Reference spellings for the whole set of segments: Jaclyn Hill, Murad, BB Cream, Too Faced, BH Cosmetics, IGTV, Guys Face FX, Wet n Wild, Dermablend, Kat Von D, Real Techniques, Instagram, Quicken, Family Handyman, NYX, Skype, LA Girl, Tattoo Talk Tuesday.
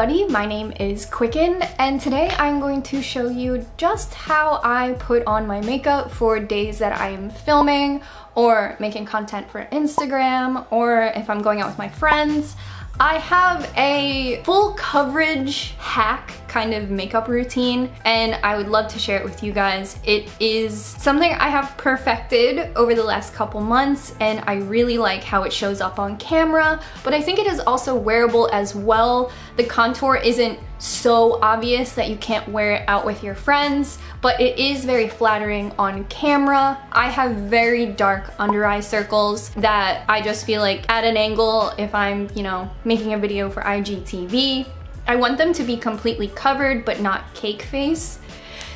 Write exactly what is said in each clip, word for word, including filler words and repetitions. everybody, my name is Quicken, and today I'm going to show you just how I put on my makeup for days that I'm filming or making content for Instagram, or if I'm going out with my friends. I have a full coverage hack kind of makeup routine, and I would love to share it with you guys. It is something I have perfected over the last couple months, and I really like how it shows up on camera, but I think it is also wearable as well. The contour isn't so obvious that you can't wear it out with your friends, but it is very flattering on camera. I have very dark under eye circles that I just feel like at an angle, if I'm, you know, making a video for I G T V, I want them to be completely covered but not cake face.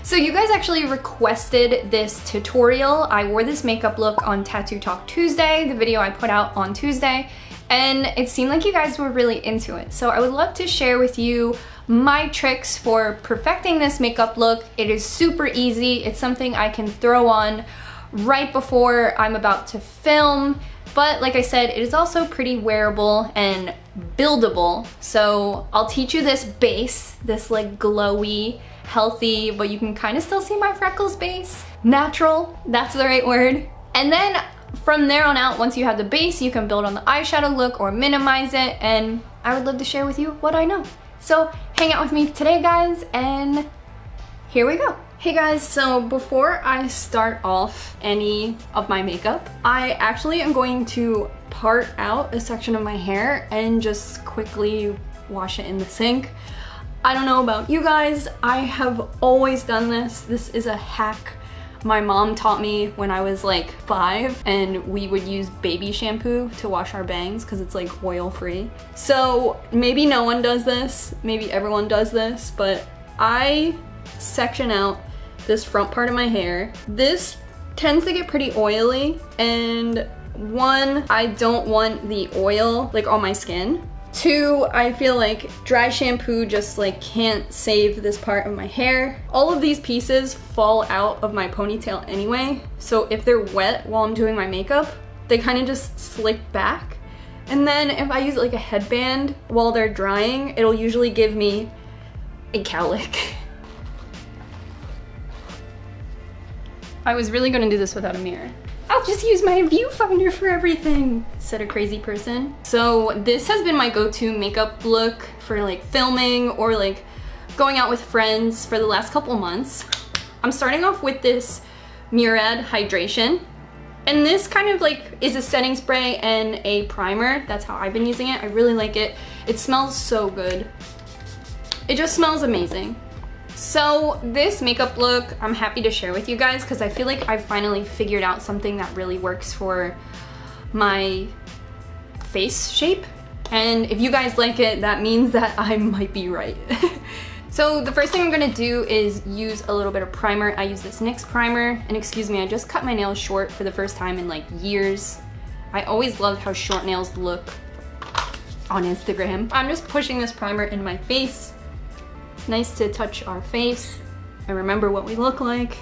So you guys actually requested this tutorial. I wore this makeup look on Tattoo Talk Tuesday, the video I put out on Tuesday, and it seemed like you guys were really into it. So I would love to share with you my tricks for perfecting this makeup look. It is super easy. It's something I can throw on right before I'm about to film. But like I said, it is also pretty wearable and buildable. So I'll teach you this base, this like glowy, healthy, but you can kind of still see my freckles base. Natural, that's the right word. And then from there on out, once you have the base, you can build on the eyeshadow look or minimize it. And I would love to share with you what I know. So hang out with me today, guys, and here we go. Hey guys, so before I start off any of my makeup, I actually am going to part out a section of my hair and just quickly wash it in the sink. I don't know about you guys, I have always done this. This is a hack my mom taught me when I was like five, and we would use baby shampoo to wash our bangs because it's like oil-free. So maybe no one does this, maybe everyone does this, but I section out this front part of my hair. This tends to get pretty oily, and one, I don't want the oil like on my skin. Two, I feel like dry shampoo just like can't save this part of my hair. All of these pieces fall out of my ponytail anyway, so if they're wet while I'm doing my makeup, they kind of just slick back. And then if I use like a headband while they're drying, it'll usually give me a cowlick. I was really gonna do this without a mirror. I'll just use my viewfinder for everything, said a crazy person. So this has been my go-to makeup look for like filming or like going out with friends for the last couple months. I'm starting off with this Murad Hydration. And this kind of like is a setting spray and a primer. That's how I've been using it. I really like it. It smells so good. It just smells amazing. So this makeup look, I'm happy to share with you guys because I feel like I finally figured out something that really works for my face shape. And if you guys like it, that means that I might be right. So the first thing I'm going to do is use a little bit of primer. I use this NYX primer, and excuse me, I just cut my nails short for the first time in like years. I always loved how short nails look on Instagram. I'm just pushing this primer in my face. It's nice to touch our face and remember what we look like.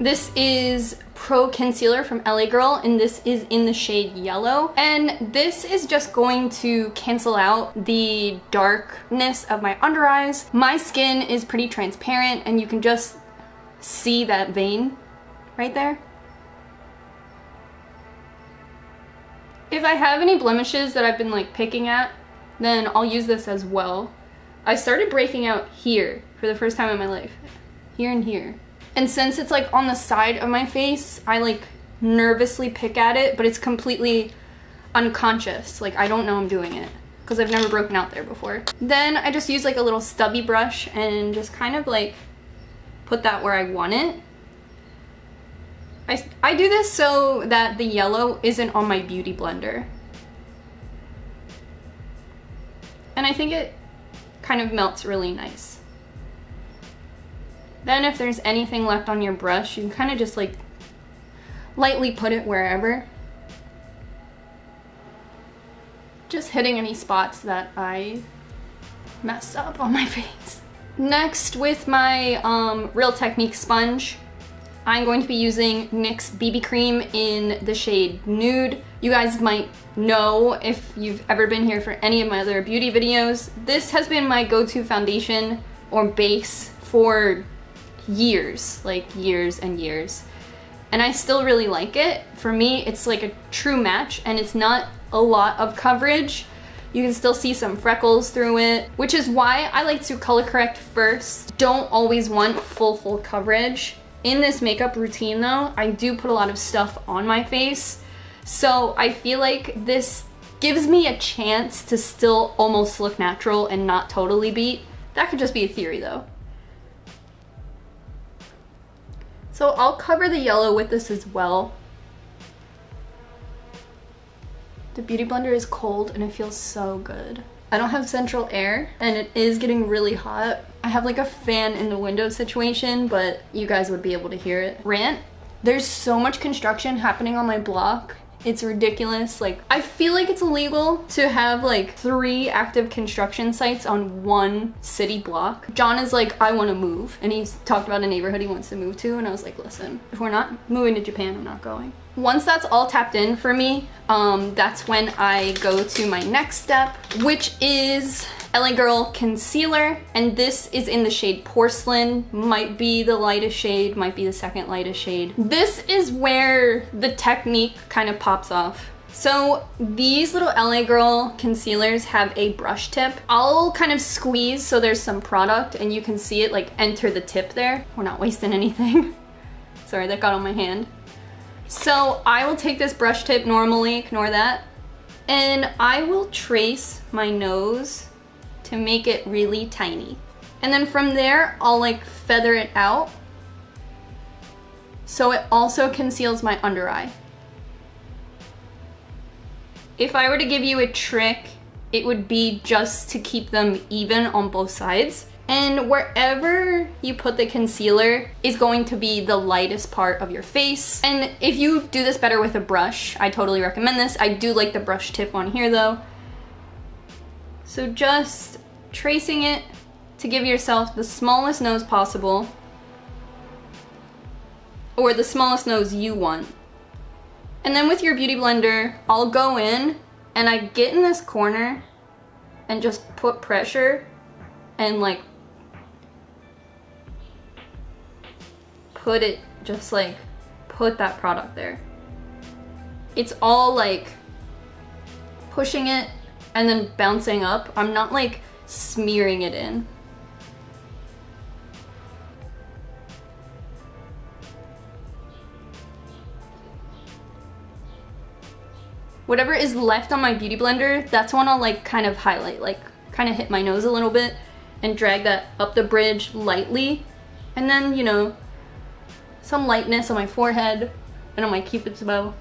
This is Pro Concealer from L A Girl, and this is in the shade Yellow. And this is just going to cancel out the darkness of my under eyes. My skin is pretty transparent, and you can just see that vein right there. If I have any blemishes that I've been like picking at, then I'll use this as well. I started breaking out here for the first time in my life. Here and here. And since it's like on the side of my face, I like nervously pick at it, but it's completely unconscious. Like I don't know I'm doing it because I've never broken out there before. Then I just use like a little stubby brush and just kind of like put that where I want it. I, I do this so that the yellow isn't on my beauty blender. And I think it kind of melts really nice. Then if there's anything left on your brush, you can kind of just like lightly put it wherever. Just hitting any spots that I messed up on my face. Next, with my um, Real Techniques sponge, I'm going to be using NYX B B Cream in the shade Nude. You guys might know if you've ever been here for any of my other beauty videos. This has been my go-to foundation or base for years, like years and years. And I still really like it. For me, it's like a true match and it's not a lot of coverage. You can still see some freckles through it, which is why I like to color correct first. Don't always want full, full coverage. In this makeup routine though, I do put a lot of stuff on my face. So I feel like this gives me a chance to still almost look natural and not totally beat. That could just be a theory though. So I'll cover the yellow with this as well. The beauty blender is cold and it feels so good. I don't have central air and it is getting really hot. I have like a fan in the window situation, but you guys would be able to hear it. Rant, there's so much construction happening on my block. It's ridiculous. Like, I feel like it's illegal to have like three active construction sites on one city block. John is like, I want to move. And he's talked about a neighborhood he wants to move to. And I was like, listen, if we're not moving to Japan, I'm not going. Once that's all tapped in for me, um, that's when I go to my next step, which is L A Girl Concealer. And this is in the shade Porcelain. Might be the lightest shade, might be the second lightest shade. This is where the technique kind of pops off. So these little L A Girl concealers have a brush tip. I'll kind of squeeze so there's some product and you can see it like enter the tip there. We're not wasting anything. Sorry, that got on my hand. So I will take this brush tip normally, ignore that, and I will trace my nose to make it really tiny. And then from there, I'll like feather it out so it also conceals my under eye. If I were to give you a trick, it would be just to keep them even on both sides. And wherever you put the concealer is going to be the lightest part of your face. And if you do this better with a brush, I totally recommend this. I do like the brush tip on here though. So just tracing it to give yourself the smallest nose possible, or the smallest nose you want. And then with your beauty blender, I'll go in and I get in this corner and just put pressure and like put it, just like put that product there. It's all like pushing it and then bouncing up. I'm not like smearing it in. Whatever is left on my beauty blender, that's when I'll like kind of highlight, like kind of hit my nose a little bit and drag that up the bridge lightly. And then, you know, some lightness on my forehead and on my cupid's bow.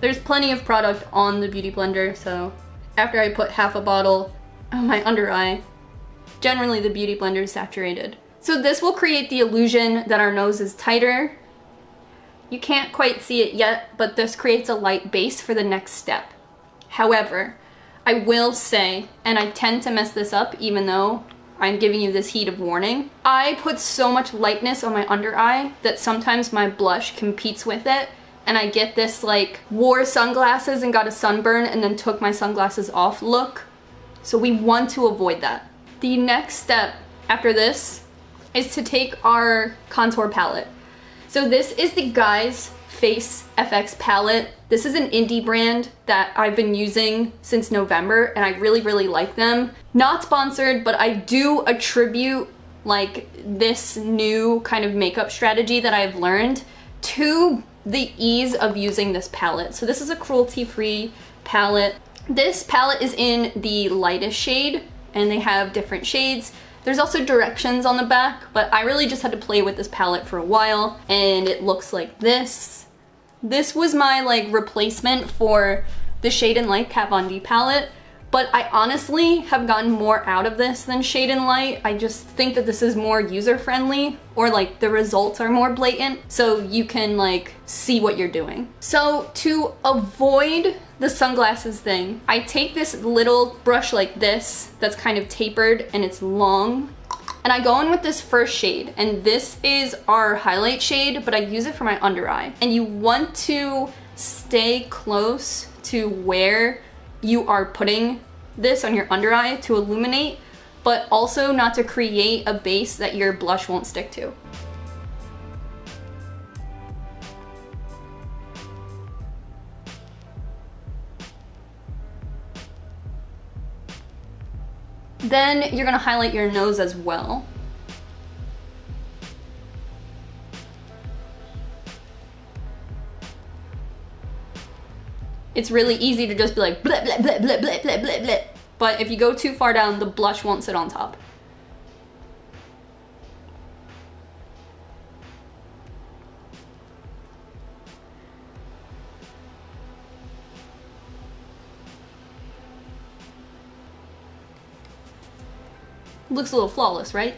There's plenty of product on the beauty blender, so after I put half a bottle on my under eye, generally the beauty blender is saturated. So this will create the illusion that our nose is tighter. You can't quite see it yet, but this creates a light base for the next step. However, I will say, and I tend to mess this up even though I'm giving you this heat of warning, I put so much lightness on my under eye that sometimes my blush competes with it and I get this like wore sunglasses and got a sunburn and then took my sunglasses off look. So we want to avoid that. The next step after this is to take our contour palette. So this is the Guys Face F X palette. This is an indie brand that I've been using since November and I really, really like them. Not sponsored, but I do attribute like this new kind of makeup strategy that I've learned to the ease of using this palette. So this is a cruelty-free palette. This palette is in the lightest shade and they have different shades. There's also directions on the back, but I really just had to play with this palette for a while and it looks like this. This was my like replacement for the Shade and Light Kat Von D palette, but I honestly have gotten more out of this than Shade and Light. I just think that this is more user-friendly, or like the results are more blatant, so you can like see what you're doing. So to avoid the sunglasses thing, I take this little brush like this that's kind of tapered and it's long, And I go in with this first shade, and this is our highlight shade, but I use it for my under eye. And you want to stay close to where you are putting this on your under eye to illuminate, but also not to create a base that your blush won't stick to. Then you're gonna highlight your nose as well. It's really easy to just be like bleh, bleh, bleh, bleh, bleh, bleh, bleh, bleh. But if you go too far down, the blush won't sit on top. Looks a little flawless, right?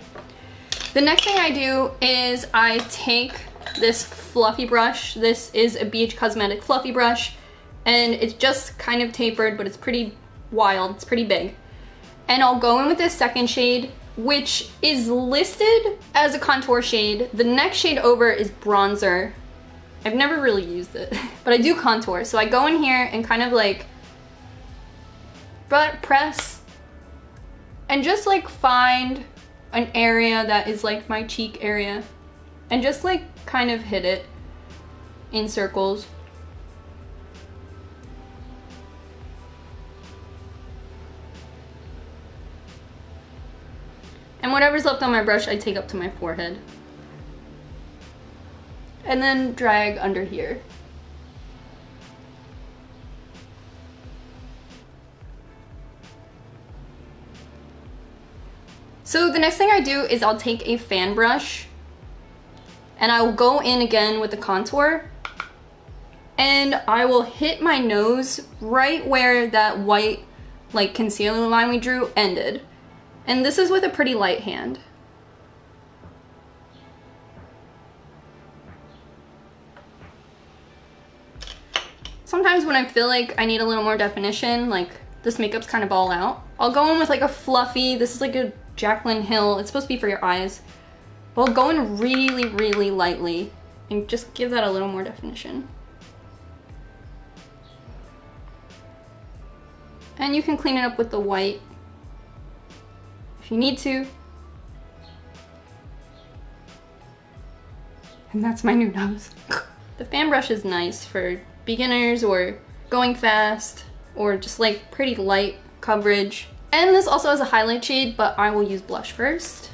The next thing I do is I take this fluffy brush. This is a B H Cosmetic fluffy brush, and it's just kind of tapered, but it's pretty wild, it's pretty big. And I'll go in with this second shade, which is listed as a contour shade. The next shade over is bronzer. I've never really used it, but I do contour. So I go in here and kind of like butt press and just like find an area that is like my cheek area and just like kind of hit it in circles. And whatever's left on my brush, I take up to my forehead. And then drag under here. So the next thing I do is I'll take a fan brush and I will go in again with the contour and I will hit my nose right where that white like concealer line we drew ended. And this is with a pretty light hand. Sometimes when I feel like I need a little more definition, like this makeup's kind of all out, I'll go in with like a fluffy, this is like a Jaclyn Hill, it's supposed to be for your eyes. Well, go in really, really lightly and just give that a little more definition. And you can clean it up with the white if you need to. And that's my new nose. The fan brush is nice for beginners or going fast or just like pretty light coverage. And this also has a highlight shade, but I will use blush first.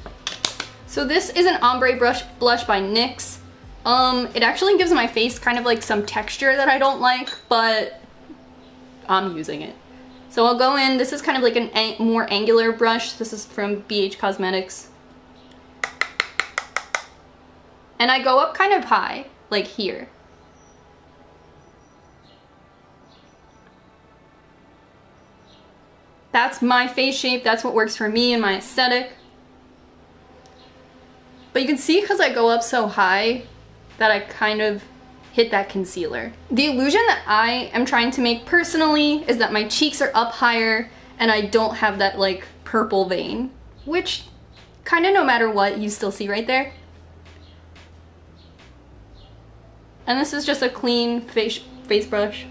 So this is an ombre brush blush by NYX. Um, it actually gives my face kind of like some texture that I don't like, but I'm using it. So I'll go in, this is kind of like an an- more angular brush. This is from B H Cosmetics. And I go up kind of high, like here. That's my face shape, that's what works for me and my aesthetic. But you can see because I go up so high that I kind of hit that concealer. The illusion that I am trying to make personally is that my cheeks are up higher and I don't have that like purple vein, which kind of no matter what you still see right there. And this is just a clean face, face brush.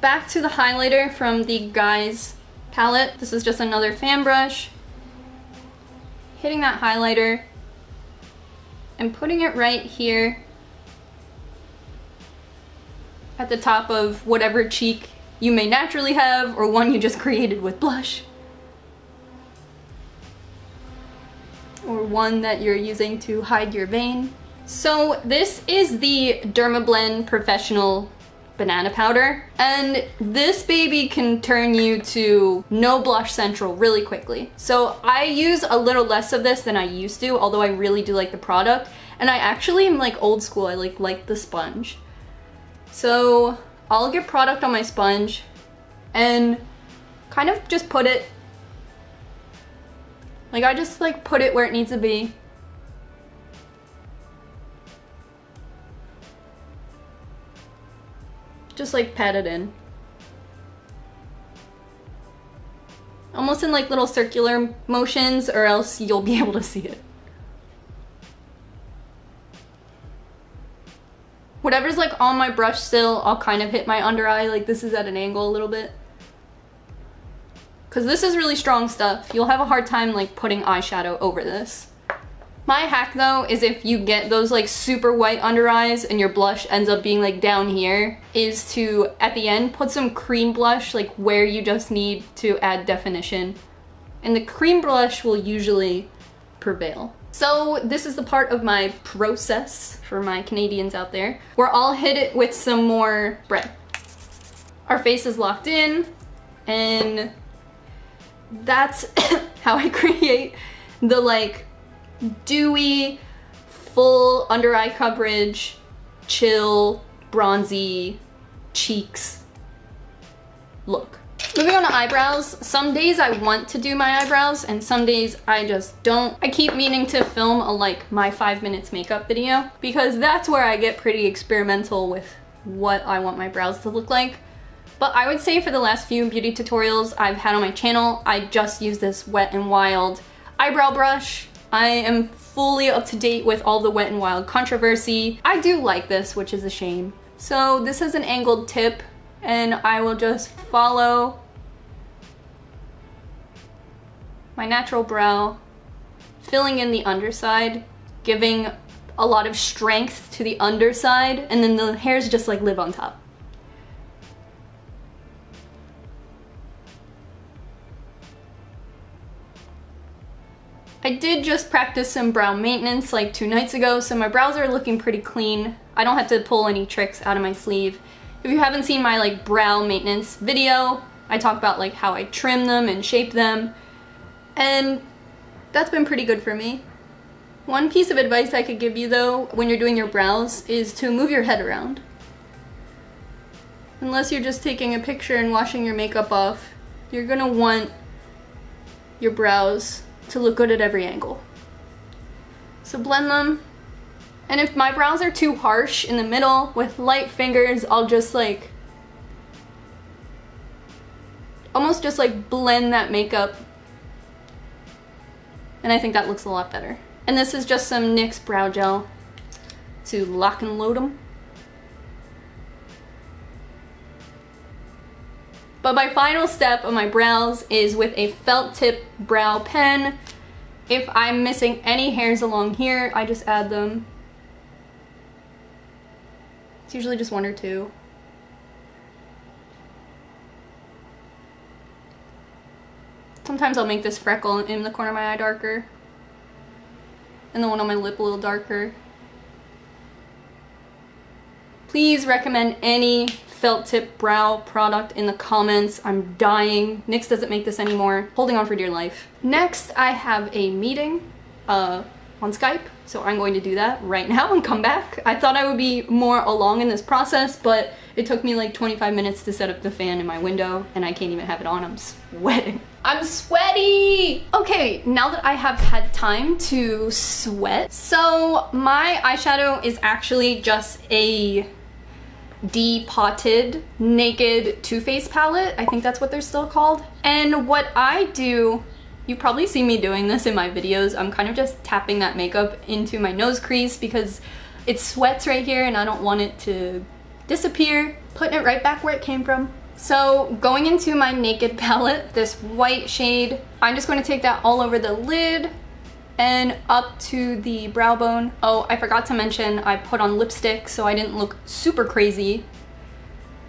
Back to the highlighter from the Guys palette. This is just another fan brush. Hitting that highlighter and putting it right here at the top of whatever cheek you may naturally have or one you just created with blush. Or one that you're using to hide your vein. So this is the Dermablend Professional Banana Powder, and this baby can turn you to no blush central really quickly. So I use a little less of this than I used to, although I really do like the product, and I actually am like old school. I like like the sponge. So I'll get product on my sponge and kind of just put it, like I just like put it where it needs to be. Just like pat it in. almost in like little circular motions, or else you'll be able to see it. Whatever's like on my brush still, I'll kind of hit my under eye. Like this is at an angle a little bit. Cause this is really strong stuff. You'll have a hard time like putting eyeshadow over this. My hack though is if you get those like super white under eyes and your blush ends up being like down here, is to at the end put some cream blush like where you just need to add definition. And the cream blush will usually prevail. So this is the part of my process for my Canadians out there where I'll hit it with some more red. Our face is locked in, and that's how I create the like dewy, full under eye coverage, chill, bronzy cheeks look. Moving on to eyebrows, some days I want to do my eyebrows and some days I just don't. I keep meaning to film a like my five minutes makeup video because that's where I get pretty experimental with what I want my brows to look like. But I would say for the last few beauty tutorials I've had on my channel, I just use this Wet n Wild eyebrow brush. I am fully up to date with all the Wet n Wild controversy. I do like this, which is a shame. So this is an angled tip, and I will just follow my natural brow, filling in the underside, giving a lot of strength to the underside, and then the hairs just like live on top. I did just practice some brow maintenance like two nights ago, so my brows are looking pretty clean. I don't have to pull any tricks out of my sleeve. If you haven't seen my like brow maintenance video, I talk about like how I trim them and shape them, and that's been pretty good for me. One piece of advice I could give you though when you're doing your brows is to move your head around. Unless you're just taking a picture and washing your makeup off, you're gonna want your brows to look good at every angle. So blend them, and if my brows are too harsh in the middle, with light fingers I'll just like almost just like blend that makeup, and I think that looks a lot better. And this is just some NYX brow gel to lock and load them. But my final step of my brows is with a felt tip brow pen. If I'm missing any hairs along here, I just add them. It's usually just one or two. Sometimes I'll make this freckle in the corner of my eye darker, and the one on my lip a little darker. Please recommend any felt tip brow product in the comments. I'm dying. NYX doesn't make this anymore. Holding on for dear life. Next, I have a meeting uh, on Skype, so I'm going to do that right now and come back. I thought I would be more along in this process, but it took me like twenty-five minutes to set up the fan in my window, and I can't even have it on. I'm sweating. I'm sweaty! Okay, now that I have had time to sweat, so my eyeshadow is actually just a depotted Naked Too Faced palette. I think that's what they're still called. And what I do, you probably see me doing this in my videos, I'm kind of just tapping that makeup into my nose crease because it sweats right here and I don't want it to disappear. Putting it right back where it came from. So going into my Naked palette, this white shade, I'm just going to take that all over the lid and up to the brow bone. Oh, I forgot to mention I put on lipstick so I didn't look super crazy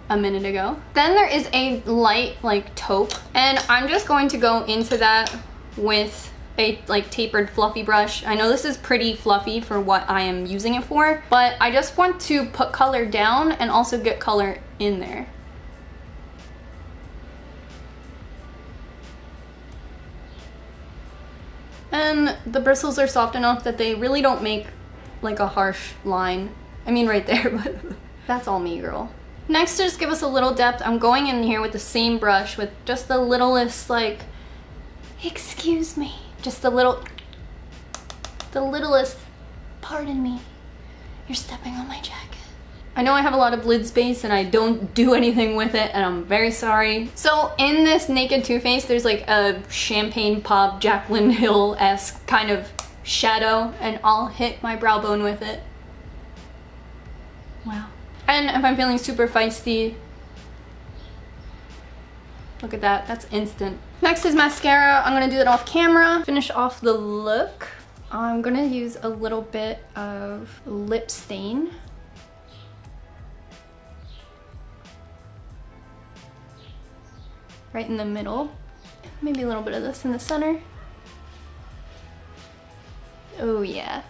a minute ago. Then there is a light like taupe, and I'm just going to go into that with a like tapered fluffy brush. I know this is pretty fluffy for what I am using it for, but I just want to put color down and also get color in there. And the bristles are soft enough that they really don't make like a harsh line. I mean right there, but that's all me, girl. Next, to just give us a little depth, I'm going in here with the same brush with just the littlest like, excuse me, just the little, the littlest, pardon me, you're stepping on my jacket. I know I have a lot of lid space and I don't do anything with it and I'm very sorry. So in this Naked Too Faced, there's like a champagne pop Jaclyn Hill-esque kind of shadow, and I'll hit my brow bone with it. Wow. And if I'm feeling super feisty, look at that, that's instant. Next is mascara. I'm gonna do that off camera. Finish off the look. I'm gonna use a little bit of lip stain. Right in the middle. Maybe a little bit of this in the center. Oh yeah.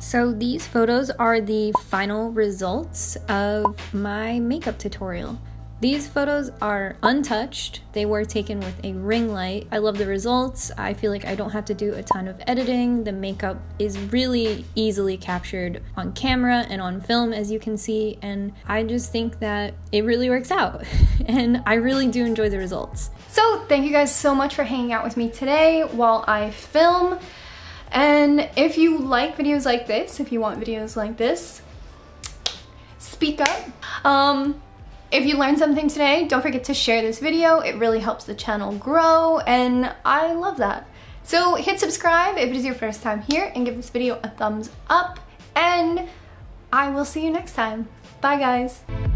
So these photos are the final results of my makeup tutorial. These photos are untouched. They were taken with a ring light. I love the results. I feel like I don't have to do a ton of editing. The makeup is really easily captured on camera and on film, as you can see, and I just think that it really works out. And I really do enjoy the results. So thank you guys so much for hanging out with me today while I film. And if you like videos like this, if you want videos like this, speak up. Um, If you learned something today, don't forget to share this video. It really helps the channel grow, and I love that. So hit subscribe if it is your first time here, and give this video a thumbs up, and I will see you next time. Bye guys.